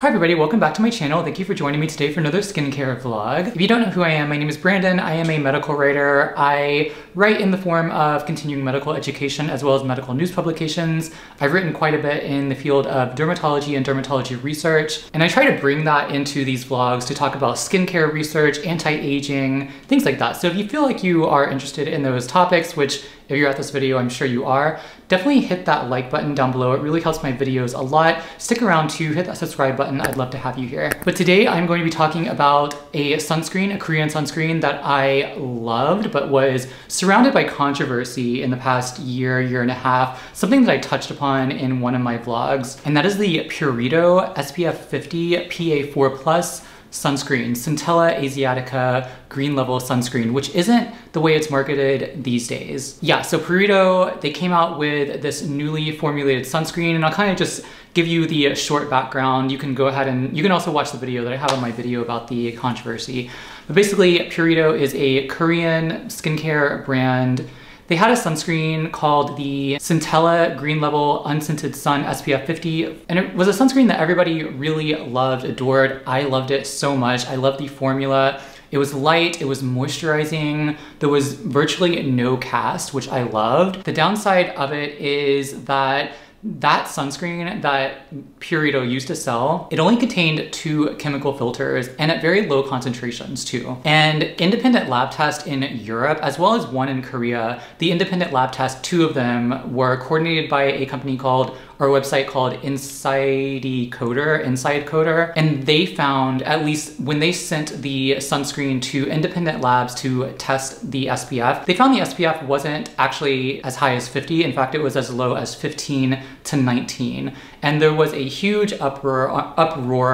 Hi everybody, welcome back to my channel. Thank you for joining me today for another skincare vlog. If you don't know who I am, my name is Brandon. I am a medical writer. I write in the form of continuing medical education as well as medical news publications. I've written quite a bit in the field of dermatology and dermatology research, and I try to bring that into these vlogs to talk about skincare research, anti-aging, things like that. So if you feel like you are interested in those topics, which if you're at this video, I'm sure you are, definitely hit that like button down below. It really helps my videos a lot. Stick around too, hit that subscribe button. I'd love to have you here. But today I'm going to be talking about a sunscreen, a Korean sunscreen that I loved, but was surrounded by controversy in the past year, year and a half, something that I touched upon in one of my vlogs. And that is the Purito SPF 50 PA4+. Sunscreen, Centella Asiatica green level sunscreen, which isn't the way it's marketed these days. Yeah, so Purito, they came out with this newly formulated sunscreen, and I'll kind of just give you the short background. You can go ahead and you can also watch the video that I have on my video about the controversy. But basically, Purito is a Korean skincare brand. They had a sunscreen called the Centella Green Level Unscented Sun SPF 50, and it was a sunscreen that everybody really loved, adored. I loved it so much. I loved the formula. It was light, it was moisturizing, there was virtually no cast, which I loved. The downside of it is that sunscreen that Purito used to sell, it only contained 2 chemical filters and at very low concentrations too. And independent lab tests in Europe, as well as one in Korea, the independent lab test, 2 of them were coordinated by a company called, or a website called Incidecoder, and they found, at least when they sent the sunscreen to independent labs to test the SPF, they found the SPF wasn't actually as high as 50. In fact, it was as low as 15 to 19. And there was a huge uproar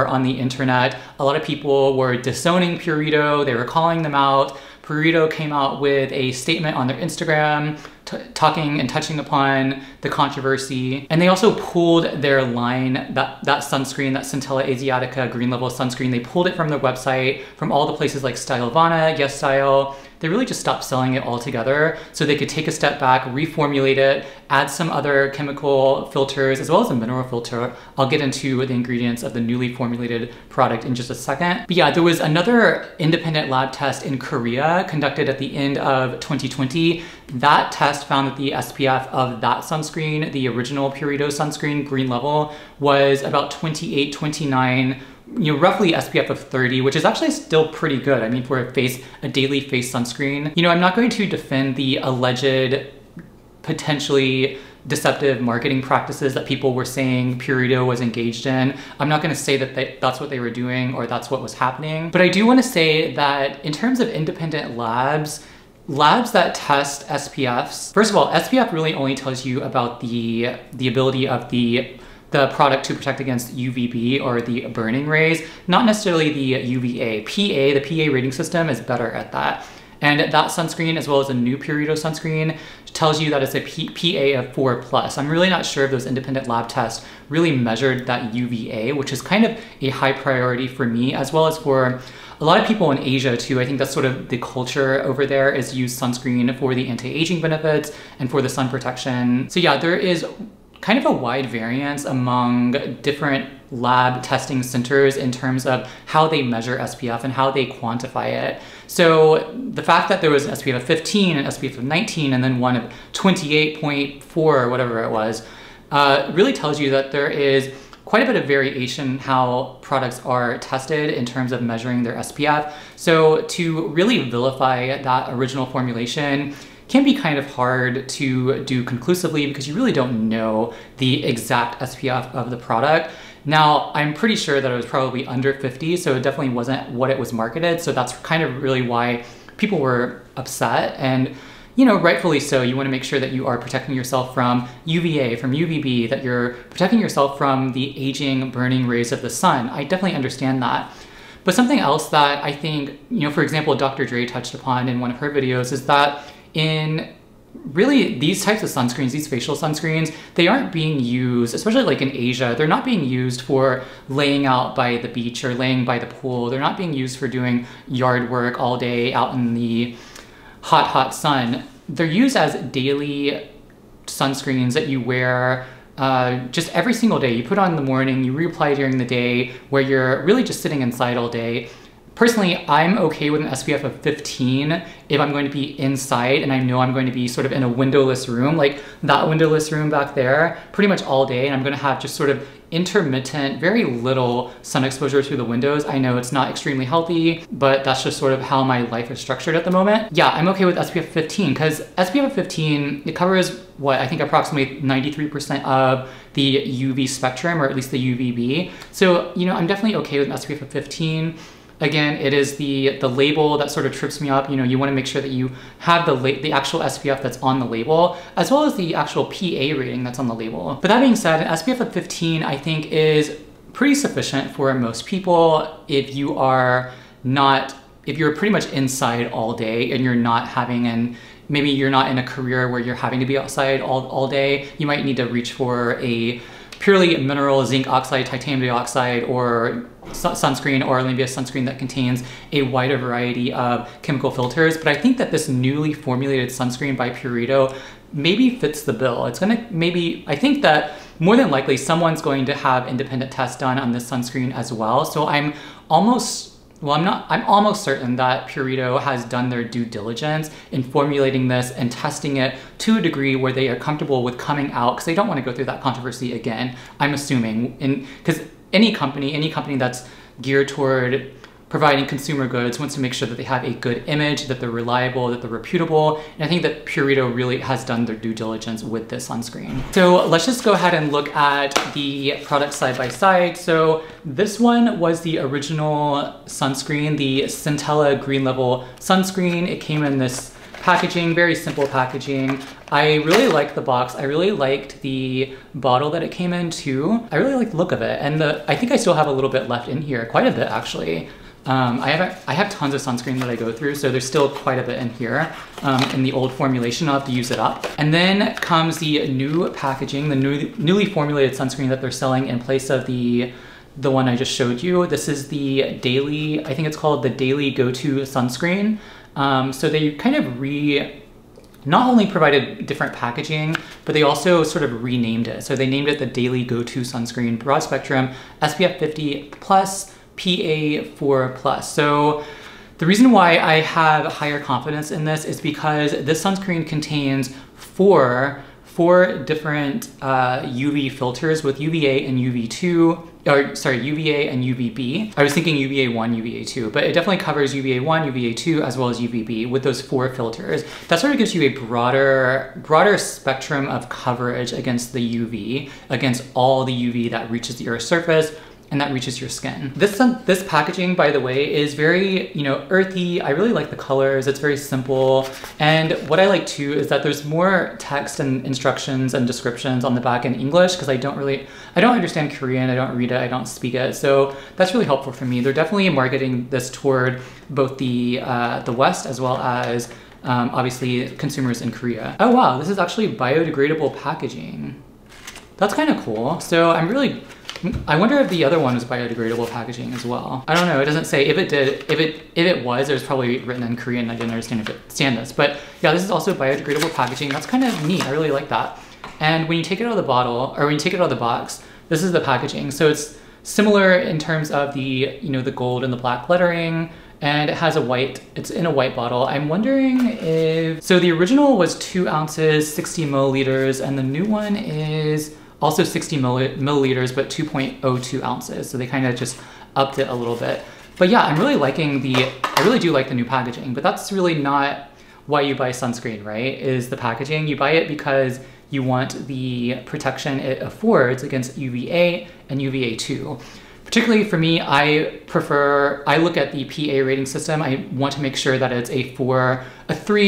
on the internet. A lot of people were disowning Purito. They were calling them out. Purito came out with a statement on their Instagram talking and touching upon the controversy. And they also pulled their line, that sunscreen, that Centella Asiatica green level sunscreen, they pulled it from their website, from all the places like Stylevana, YesStyle. They really just stopped selling it altogether so they could take a step back, reformulate it, add some other chemical filters as well as a mineral filter. I'll get into the ingredients of the newly formulated product in just a second. But yeah, there was another independent lab test in Korea conducted at the end of 2020. That test found that the SPF of that sunscreen, the original Purito sunscreen green level, was about 28, 29, you know, roughly SPF of 30, which is actually still pretty good. I mean, for a daily face sunscreen. You know, I'm not going to defend the alleged potentially deceptive marketing practices that people were saying Purito was engaged in. I'm not gonna say that that's what they were doing or that's what was happening. But I do wanna say that in terms of independent labs that test SPFs, first of all, SPF really only tells you about the ability of the product to protect against UVB or the burning rays, not necessarily the UVA. PA, the PA rating system is better at that. And that sunscreen, as well as a new Purito sunscreen, tells you that it's a PA of 4+. I'm really not sure if those independent lab tests really measured that UVA, which is kind of a high priority for me, as well as for a lot of people in Asia too. I think that's sort of the culture over there, is use sunscreen for the anti-aging benefits and for the sun protection. So yeah, there is kind of a wide variance among different lab testing centers in terms of how they measure SPF and how they quantify it. So the fact that there was an SPF of 15, an SPF of 19, and then one of 28.4 or whatever it was, really tells you that there is quite a bit of variation in how products are tested in terms of measuring their SPF. So to really vilify that original formulation can be kind of hard to do conclusively because you really don't know the exact SPF of the product. Now, I'm pretty sure that it was probably under 50, so it definitely wasn't what it was marketed. So that's kind of really why people were upset. And, you know, rightfully so. You want to make sure that you are protecting yourself from UVA, from UVB, that you're protecting yourself from the aging, burning rays of the sun. I definitely understand that. But something else that I think, you know, for example, Dr. Dray touched upon in one of her videos is that in really these types of sunscreens, these facial sunscreens, they aren't being used, especially like in Asia, they're not being used for laying out by the beach or laying by the pool. They're not being used for doing yard work all day out in the hot sun. They're used as daily sunscreens that you wear just every single day. You put on in the morning, you reapply during the day, where you're really just sitting inside all day. Personally, I'm okay with an SPF of 15 if I'm going to be inside and I know I'm going to be sort of in a windowless room, like that windowless room back there, pretty much all day, and I'm going to have just sort of intermittent, very little sun exposure through the windows. I know it's not extremely healthy, but that's just sort of how my life is structured at the moment. Yeah, I'm okay with SPF 15 because SPF 15, it covers what I think approximately 93% of the UV spectrum, or at least the UVB. So, you know, I'm definitely okay with an SPF of 15. Again, it is the label that sort of trips me up. You know, you want to make sure that you have the actual SPF that's on the label, as well as the actual PA rating that's on the label. But that being said, an SPF of 15, I think, is pretty sufficient for most people if you are not, if you're pretty much inside all day and you're not having an, maybe you're not in a career where you're having to be outside all day. You might need to reach for a purely mineral zinc oxide, titanium dioxide, or sunscreen, or Olympia's sunscreen that contains a wider variety of chemical filters. But I think that this newly formulated sunscreen by Purito maybe fits the bill. It's gonna maybe, I think that more than likely someone's going to have independent tests done on this sunscreen as well. So I'm almost, well, I'm almost certain that Purito has done their due diligence in formulating this and testing it to a degree where they are comfortable with coming out, because they don't want to go through that controversy again, I'm assuming, because any company that's geared toward providing consumer goods wants to make sure that they have a good image, that they're reliable, that they're reputable. And I think that Purito really has done their due diligence with this sunscreen. So let's just go ahead and look at the products side by side. So this one was the original sunscreen, the Centella Green Level sunscreen. It came in this packaging, very simple packaging. I really liked the box. I really liked the bottle that it came in too. I really liked the look of it. And I think I still have a little bit left in here, quite a bit actually. I have tons of sunscreen that I go through, so there's still quite a bit in here. In the old formulation, I'll have to use it up. And then comes the new packaging, the newly formulated sunscreen that they're selling in place of the one I just showed you. This is the Daily, I think it's called the Daily Go-To Sunscreen. So they kind of not only provided different packaging, but they also sort of renamed it. So they named it the Daily Go-To Sunscreen Broad Spectrum SPF 50 Plus PA4 Plus. So the reason why I have higher confidence in this is because this sunscreen contains four different UV filters with UVA and UV2, or sorry, UVA and UVB. I was thinking UVA1, UVA2, but it definitely covers UVA1, UVA2, as well as UVB with those four filters. That sort of gives you a broader spectrum of coverage against the UV, against all the UV that reaches the Earth's surface, and that reaches your skin. This packaging, by the way, is very, you know, earthy. I really like the colors. It's very simple. And what I like too is that there's more text and instructions and descriptions on the back in English, because I don't understand Korean. I don't read it. I don't speak it. So that's really helpful for me. They're definitely marketing this toward both the West as well as obviously consumers in Korea. Oh wow, this is actually biodegradable packaging. That's kind of cool. So I wonder if the other one was biodegradable packaging as well. I don't know, it doesn't say. If it did, if it was, it was probably written in Korean. I didn't understand this. But yeah, this is also biodegradable packaging. That's kind of neat, I really like that. And when you take it out of the bottle, or when you take it out of the box, this is the packaging. So it's similar in terms of the, you know, the gold and the black lettering, and it has a white, it's in a white bottle. I'm wondering if, so the original was 2 ounces, 60 milliliters, and the new one is also 60 milliliters, but 2.02 ounces. So they kind of just upped it a little bit. But yeah, I'm really liking I really do like the new packaging, but that's really not why you buy sunscreen, right? Is the packaging. You buy it because you want the protection it affords against UVA and UVA2. Particularly for me, I look at the PA rating system. I want to make sure that it's a 3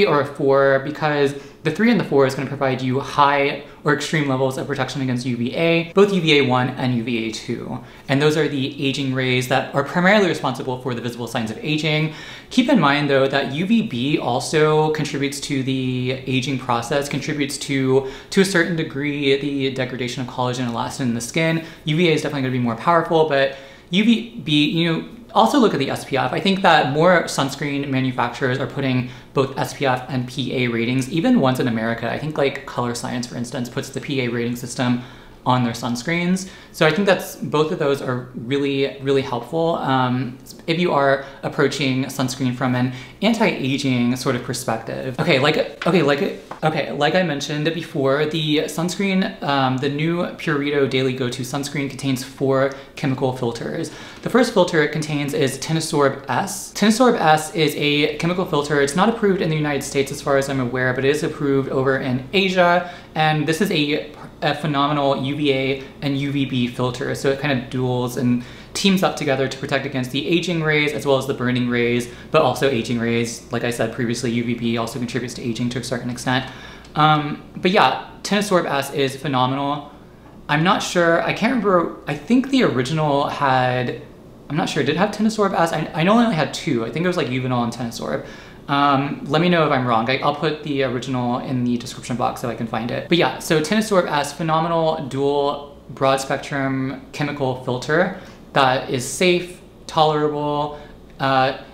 or a 4, because the 3 and the 4 is going to provide you high or extreme levels of protection against UVA, both UVA1 and UVA2. And those are the aging rays that are primarily responsible for the visible signs of aging. Keep in mind though that UVB also contributes to the aging process, contributes to a certain degree the degradation of collagen and elastin in the skin. UVA is definitely going to be more powerful, but UVB, you know, also look at the SPF. I think that more sunscreen manufacturers are putting both SPF and PA ratings, even ones in America. I think like Color Science, for instance, puts the PA rating system on their sunscreens. So I think that's, both of those are really, really helpful if you are approaching sunscreen from an anti-aging sort of perspective. Okay, like I mentioned before, the sunscreen, the new Purito Daily Go-To sunscreen contains 4 chemical filters. The first filter it contains is Tinosorb S. Tinosorb S is a chemical filter. It's not approved in the United States as far as I'm aware, but it is approved over in Asia, and this is a phenomenal UVA and UVB filter, so it kind of duels and teams up together to protect against the aging rays as well as the burning rays, but also aging rays. Like I said previously, UVB also contributes to aging to a certain extent. But yeah, Tinosorb S is phenomenal. I'm not sure, I can't remember, I think the original had, I'm not sure, did it have Tinosorb S? I know it only had 2, I think it was like Uvinul and Tinosorb. Let me know if I'm wrong. I'll put the original in the description box so I can find it. But yeah, so Tinosorb S, phenomenal dual broad spectrum chemical filter that is safe, tolerable.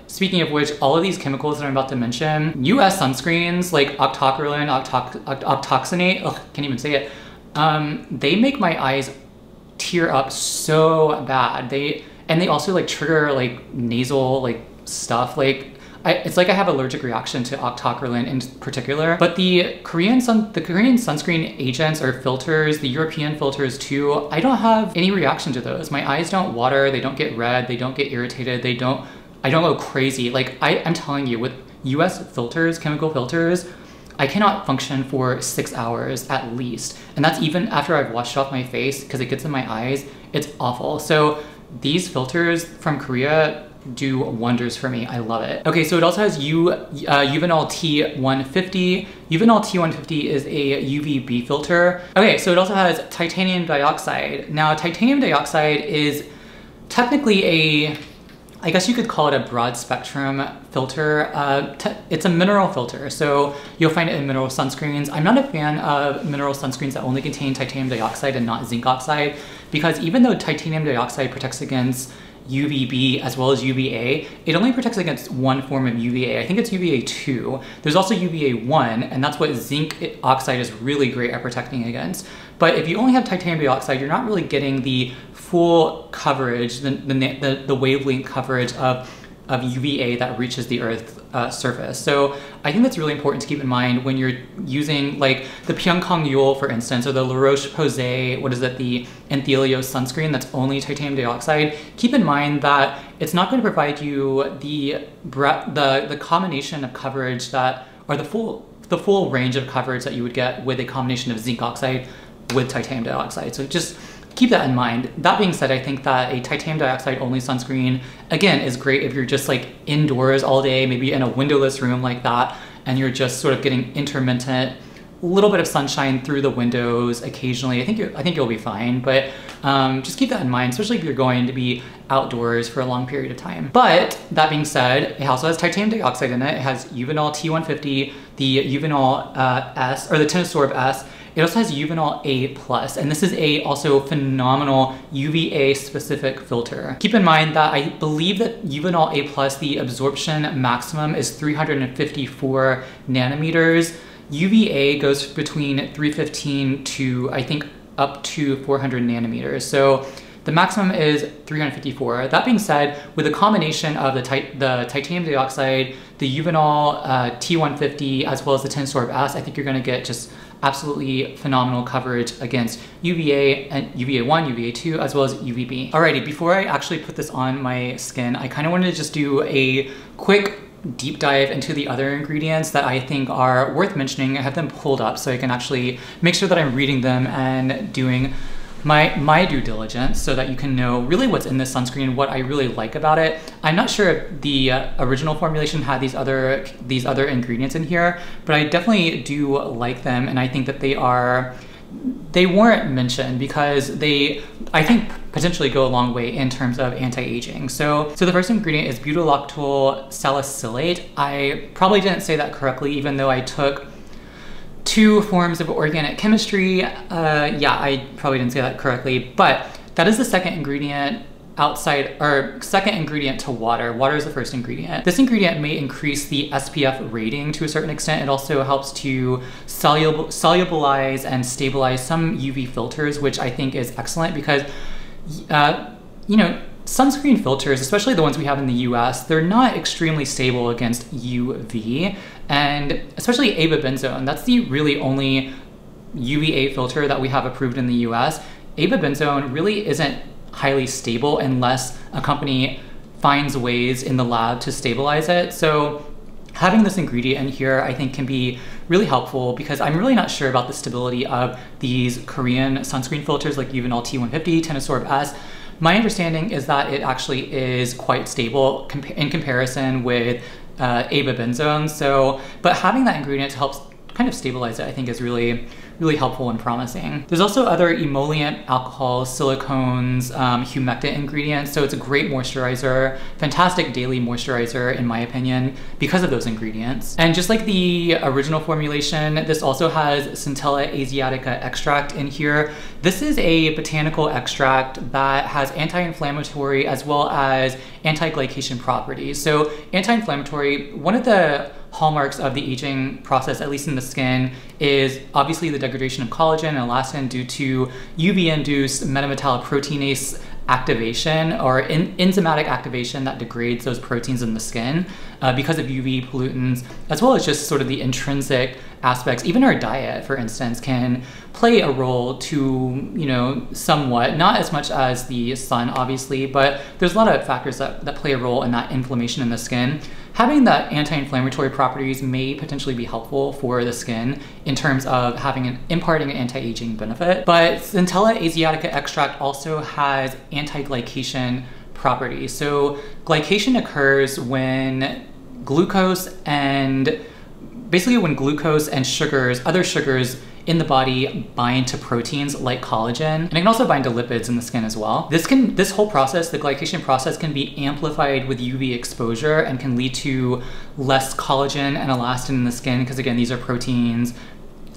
Speaking of which, all of these chemicals that I'm about to mention, US sunscreens like octocrylene, octoxinate, ugh, can't even say it. They make my eyes tear up so bad. And they also like trigger like nasal like stuff. Like it's like I have an allergic reaction to octocrylene in particular, but the Korean sunscreen agents or filters, the European filters too, I don't have any reaction to those. My eyes don't water, they don't get red, they don't get irritated, I don't go crazy. Like I'm telling you, with US filters, chemical filters, I cannot function for 6 hours at least. And that's even after I've washed off my face because it gets in my eyes, it's awful. So these filters from Korea do wonders for me. I love it. Okay, so it also has Uvinul T150. Uvinul T150 is a UVB filter. Okay, so it also has titanium dioxide. Now, titanium dioxide is technically a, I guess you could call it a broad spectrum filter. It's a mineral filter, so you'll find it in mineral sunscreens. I'm not a fan of mineral sunscreens that only contain titanium dioxide and not zinc oxide, because even though titanium dioxide protects against UVB as well as UVA, it only protects against one form of UVA. I think it's UVA 2. There's also UVA 1, and that's what zinc oxide is really great at protecting against. But if you only have titanium dioxide, you're not really getting the full coverage, the wavelength coverage of UVA that reaches the Earth's surface. So I think that's really important to keep in mind when you're using like the Pyongkong Yul, for instance, or the La Roche Posay, the Anthelios sunscreen that's only titanium dioxide. Keep in mind that it's not going to provide you the combination of coverage that, or the full range of coverage that you would get with a combination of zinc oxide with titanium dioxide. So just keep that in mind. That being said, I think that a titanium dioxide only sunscreen, again, is great if you're just like indoors all day, maybe in a windowless room like that, and you're just sort of getting intermittent, little bit of sunshine through the windows occasionally. I think you'll be fine, but just keep that in mind, especially if you're going to be outdoors for a long period of time. But that being said, it also has titanium dioxide in it. It has Uvinul T150, the Uvinul S, or the Tinosorb S. It also has Uvinul A Plus, and this is also phenomenal UVA specific filter. Keep in mind that I believe that Uvinul A Plus, the absorption maximum is 354 nanometers. UVA goes between 315 to, I think, up to 400 nanometers. So the maximum is 354. That being said, with a combination of the titanium dioxide, the Uvinul T150, as well as the Tinosorb S, I think you're gonna get just absolutely phenomenal coverage against UVA and UVA 1, UVA 2, as well as UVB. Alrighty, before I actually put this on my skin, I kind of wanted to just do a quick deep dive into the other ingredients that I think are worth mentioning. I have them pulled up so I can actually make sure that I'm reading them and doing my due diligence so that you can know really what's in this sunscreen, what I really like about it. I'm not sure if the original formulation had these other ingredients in here, but I definitely do like them, and I think that they weren't mentioned because they, I think, potentially go a long way in terms of anti-aging. So the first ingredient is butyloctyl salicylate. I probably didn't say that correctly, even though I took 2 forms of organic chemistry. Yeah, I probably didn't say that correctly, but that is the second ingredient outside or second ingredient to water. Water is the first ingredient. This ingredient may increase the SPF rating to a certain extent. It also helps to solubilize and stabilize some UV filters, which I think is excellent because, you know, sunscreen filters, especially the ones we have in the US, they're not extremely stable against UV, and especially avobenzone. That's the really only UVA filter that we have approved in the US. Avobenzone really isn't highly stable unless a company finds ways in the lab to stabilize it. So having this ingredient in here, I think, can be really helpful because I'm really not sure about the stability of these Korean sunscreen filters like Uvinul T150, Tinosorb S. My understanding is that it actually is quite stable in comparison with avobenzone. So, but having that ingredient helps kind of stabilize it, I think, is really helpful and promising. There's also other emollient alcohols, silicones, humectant ingredients. So it's a great moisturizer, fantastic daily moisturizer, in my opinion, because of those ingredients. And just like the original formulation, this also has Centella Asiatica extract in here. This is a botanical extract that has anti-inflammatory as well as anti-glycation properties. So anti-inflammatory, one of the hallmarks of the aging process, at least in the skin, is obviously the degradation of collagen and elastin due to UV-induced metametalloproteinase activation or enzymatic activation that degrades those proteins in the skin because of UV pollutants, as well as just sort of the intrinsic aspects. Even our diet, for instance, can play a role to, you know, somewhat, not as much as the sun, obviously, but there's a lot of factors that play a role in that inflammation in the skin. Having the anti-inflammatory properties may potentially be helpful for the skin in terms of having imparting an anti-aging benefit. But Centella Asiatica extract also has anti-glycation properties. So glycation occurs when glucose and sugars, other sugars in the body, bind to proteins like collagen, and it can also bind to lipids in the skin as well. This whole process, the glycation process, can be amplified with UV exposure and can lead to less collagen and elastin in the skin because, again, these are proteins,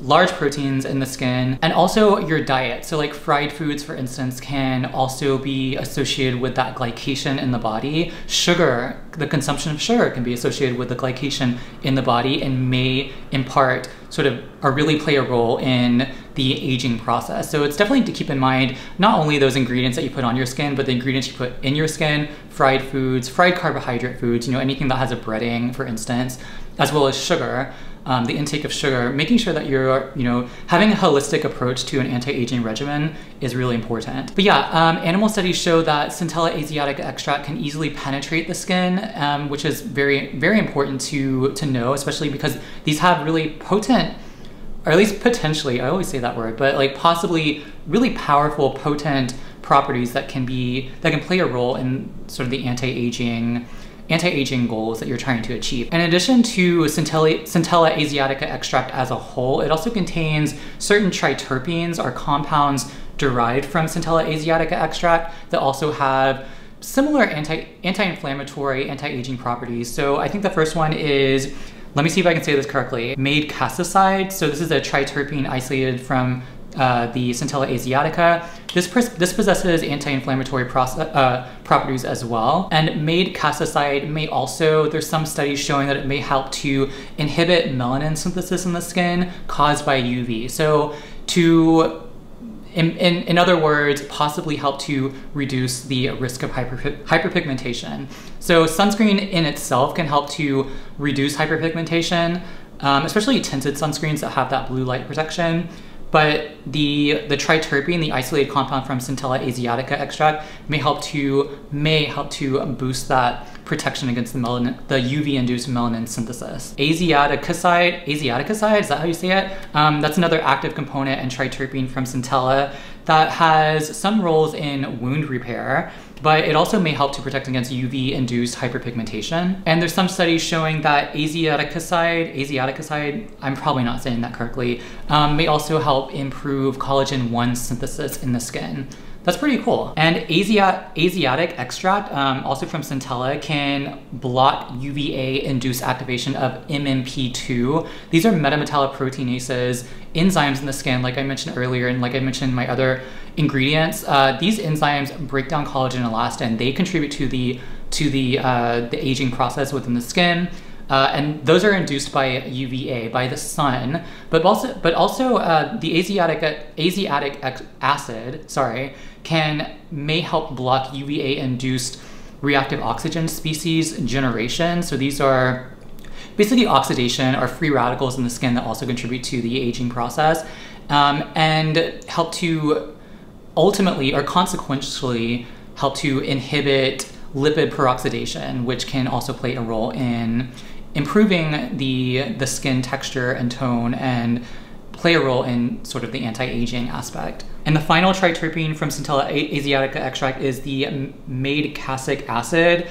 large proteins in the skin, and also your diet. So like fried foods, for instance, can also be associated with that glycation in the body. Sugar, the consumption of sugar, can be associated with the glycation in the body and may impart sort of or really play a role in the aging process. So it's definitely to keep in mind, not only those ingredients that you put on your skin, but the ingredients you put in your skin, fried foods, fried carbohydrate foods, you know, anything that has a breading, for instance, as well as sugar. The intake of sugar, making sure that you're, you know, having a holistic approach to an anti-aging regimen is really important. But yeah, animal studies show that Centella Asiatica extract can easily penetrate the skin, which is very, very important to know, especially because these have really potent, or at least potentially, I always say that word, but like possibly really powerful, potent properties that can be, that can play a role in sort of the anti-aging goals that you're trying to achieve. In addition to Centella Asiatica extract as a whole, it also contains certain triterpenes or compounds derived from Centella Asiatica extract that also have similar anti-inflammatory, anti-aging properties. So I think the first one is, let me see if I can say this correctly, madecassoside. So this is a triterpene isolated from the Centella Asiatica. This possesses anti-inflammatory properties as well. And madecassoside may also, there's some studies showing that it may help to inhibit melanin synthesis in the skin caused by UV. So to, in other words, possibly help to reduce the risk of hyperpigmentation. So sunscreen in itself can help to reduce hyperpigmentation, especially tinted sunscreens that have that blue light protection. But the triterpene, the isolated compound from Centella Asiatica extract, may help to boost that protection against the UV-induced melanin synthesis. Asiaticoside, is that how you say it? That's another active component and triterpene from Centella that has some roles in wound repair, but it also may help to protect against UV-induced hyperpigmentation. And there's some studies showing that asiaticoside, I'm probably not saying that correctly, may also help improve collagen 1 synthesis in the skin. That's pretty cool. And Asiatic extract, also from Centella, can block UVA-induced activation of MMP2. These are metametalloproteinases, enzymes in the skin, like I mentioned earlier, and like I mentioned in my other ingredients. These enzymes break down collagen and elastin. They contribute to the aging process within the skin. And those are induced by UVA, by the sun, but also the asiatic acid may help block UVA-induced reactive oxygen species generation. So these are basically oxidation or free radicals in the skin that also contribute to the aging process, and help to ultimately or consequentially help to inhibit lipid peroxidation, which can also play a role in improving the skin texture and tone, and play a role in sort of the anti-aging aspect. And the final triterpene from Centella Asiatica extract is the madecassic acid.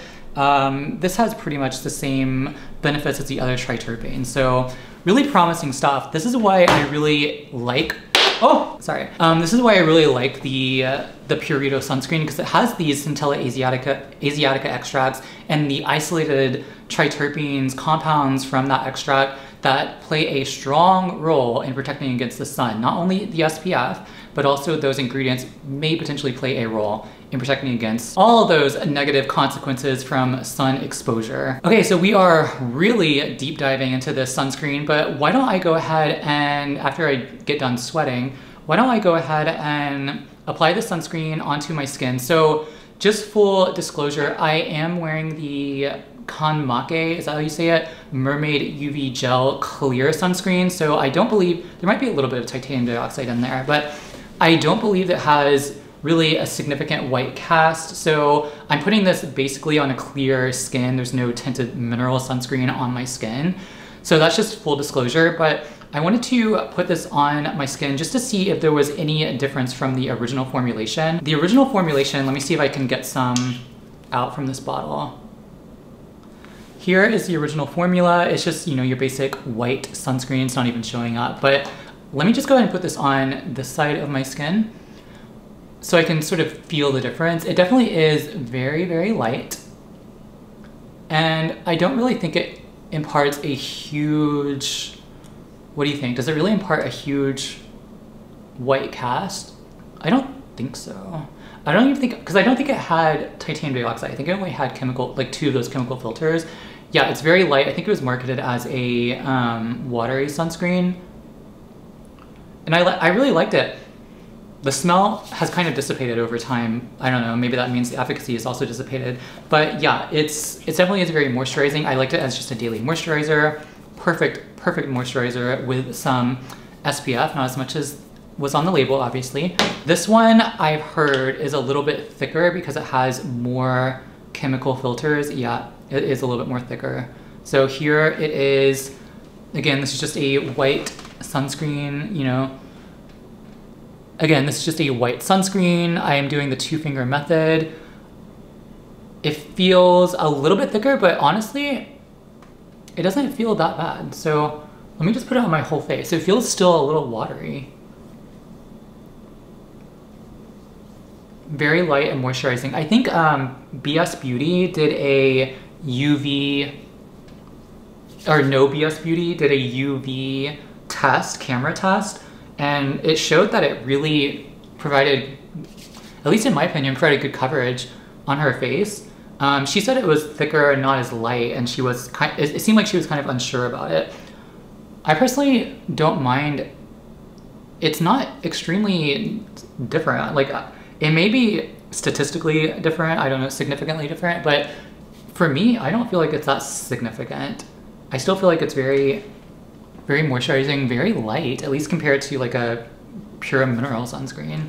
This has pretty much the same benefits as the other triterpenes, so really promising stuff. This is why I really like. This is why I really like the Purito sunscreen, because it has these Centella Asiatica extracts and the isolated triterpenes compounds from that extract that play a strong role in protecting against the sun. Not only the SPF, but also those ingredients may potentially play a role in protecting against all of those negative consequences from sun exposure. Okay, so we are really deep diving into this sunscreen, but why don't I go ahead and, after I get done sweating, why don't I go ahead and apply the sunscreen onto my skin. So just full disclosure, I am wearing the Kanmake, is that how you say it? Mermaid UV Gel Clear Sunscreen. So I don't believe, there might be a little bit of titanium dioxide in there, but I don't believe it has really a significant white cast. So I'm putting this basically on a clear skin. There's no tinted mineral sunscreen on my skin. So that's just full disclosure, but I wanted to put this on my skin just to see if there was any difference from the original formulation. The original formulation, let me see if I can get some out from this bottle. Here is the original formula. It's just, you know, your basic white sunscreen. It's not even showing up, but let me just go ahead and put this on this side of my skin so I can sort of feel the difference. It definitely is very, very light. And I don't really think it imparts a huge, what do you think? Does it really impart a huge white cast? I don't think so. I don't even think, because I don't think it had titanium dioxide. I think it only had chemical, like two of those chemical filters. Yeah, it's very light. I think it was marketed as a watery sunscreen. And I really liked it. The smell has kind of dissipated over time. I don't know, maybe that means the efficacy is also dissipated. But yeah, it definitely is very moisturizing. I liked it as just a daily moisturizer. Perfect moisturizer with some SPF, not as much as was on the label, obviously. This one I've heard is a little bit thicker because it has more chemical filters. Yeah, it is a little bit more thicker. So here it is. Again, this is just a white sunscreen, you know. Again, this is just a white sunscreen. I am doing the two-finger method. It feels a little bit thicker, but honestly, it doesn't feel that bad. So let me just put it on my whole face. It feels still a little watery. Very light and moisturizing. I think BS Beauty did a UV, or No BS Beauty did a UV test, camera test, and it showed that it really provided, at least in my opinion, provided good coverage on her face. She said it was thicker and not as light, and she was it seemed like she was kind of unsure about it. I personally don't mind. It's not extremely different. Like, it may be statistically different, I don't know, significantly different, but for me, I don't feel like it's that significant. I still feel like it's very, very moisturizing, very light, at least compared to like a pure mineral sunscreen.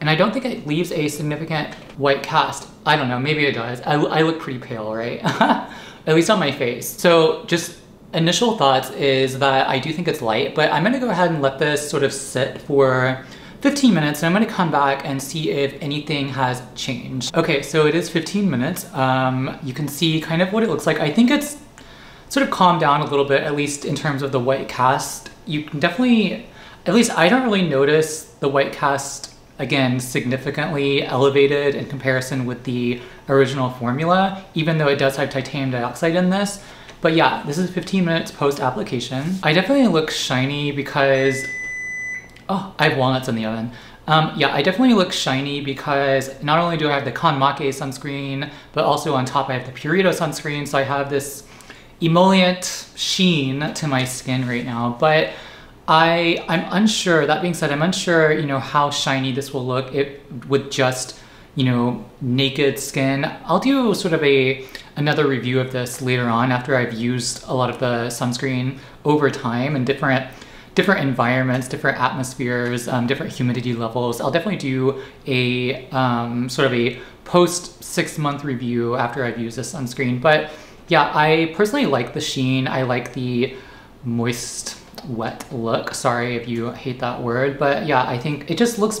And I don't think it leaves a significant white cast. I don't know, maybe it does. I look pretty pale, right? At least on my face. So just initial thoughts is that I do think it's light, but I'm gonna go ahead and let this sort of sit for 15 minutes, and I'm gonna come back and see if anything has changed. Okay, so it is 15 minutes. You can see kind of what it looks like. I think it's sort of calmed down a little bit, at least in terms of the white cast. You can definitely, at least I don't really notice the white cast, again, significantly elevated in comparison with the original formula, even though it does have titanium dioxide in this. But yeah, this is 15 minutes post-application. I definitely look shiny because, oh, I have walnuts in the oven. Yeah, I definitely look shiny because not only do I have the Kanmake sunscreen, but also on top I have the Purito sunscreen, so I have this emollient sheen to my skin right now. But I'm unsure, that being said, I'm unsure, you know, how shiny this will look with just, you know, naked skin. I'll do sort of another review of this later on after I've used a lot of the sunscreen over time in different environments, different atmospheres, different humidity levels. I'll definitely do a sort of a post 6-month review after I've used this sunscreen. But yeah, I personally like the sheen. I like the moist, wet look. Sorry if you hate that word, but yeah, I think it just looks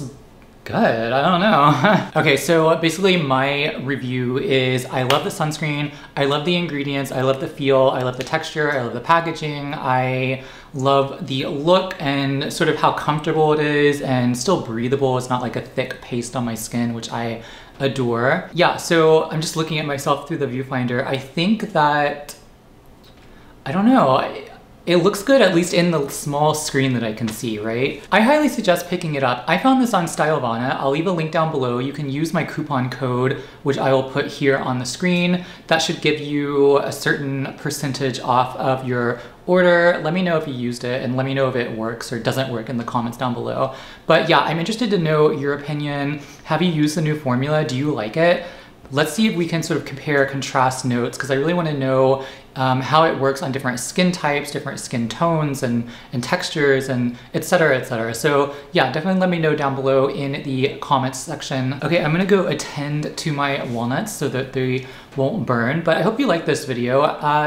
good. I don't know. Okay, so basically my review is I love the sunscreen, I love the ingredients, I love the feel, I love the texture, I love the packaging, I love the look and sort of how comfortable it is and still breathable. It's not like a thick paste on my skin, which I adore. Yeah, so I'm just looking at myself through the viewfinder. I think that, I don't know, it looks good, at least in the small screen that I can see, right? I highly suggest picking it up. I found this on Stylevana. I'll leave a link down below. You can use my coupon code, which I will put here on the screen. That should give you a certain percentage off of your order. Let me know if you used it and let me know if it works or doesn't work in the comments down below. But yeah, I'm interested to know your opinion. Have you used the new formula? Do you like it? Let's see if we can sort of compare, contrast notes, because I really want to know how it works on different skin types, different skin tones and textures and etc, etc. So yeah, definitely let me know down below in the comments section. Okay, I'm gonna go attend to my walnuts so that they won't burn, but I hope you liked this video.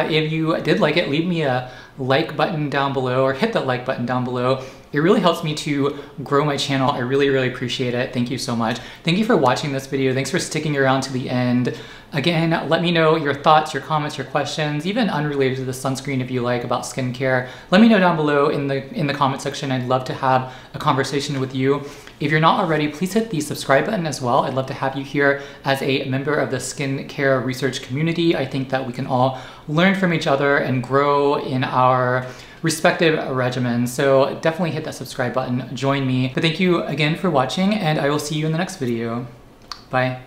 If you did like it, leave me a like button down below or hit that like button down below. It really helps me to grow my channel. I really, really appreciate it. Thank you so much. Thank you for watching this video. Thanks for sticking around to the end. Again, let me know your thoughts, your comments, your questions, even unrelated to the sunscreen if you like, about skincare. Let me know down below in the comment section. I'd love to have a conversation with you. If you're not already, please hit the subscribe button as well. I'd love to have you here as a member of the skincare research community. I think that we can all learn from each other and grow in our respective regimens. So definitely hit that subscribe button, join me. But thank you again for watching and I will see you in the next video. Bye.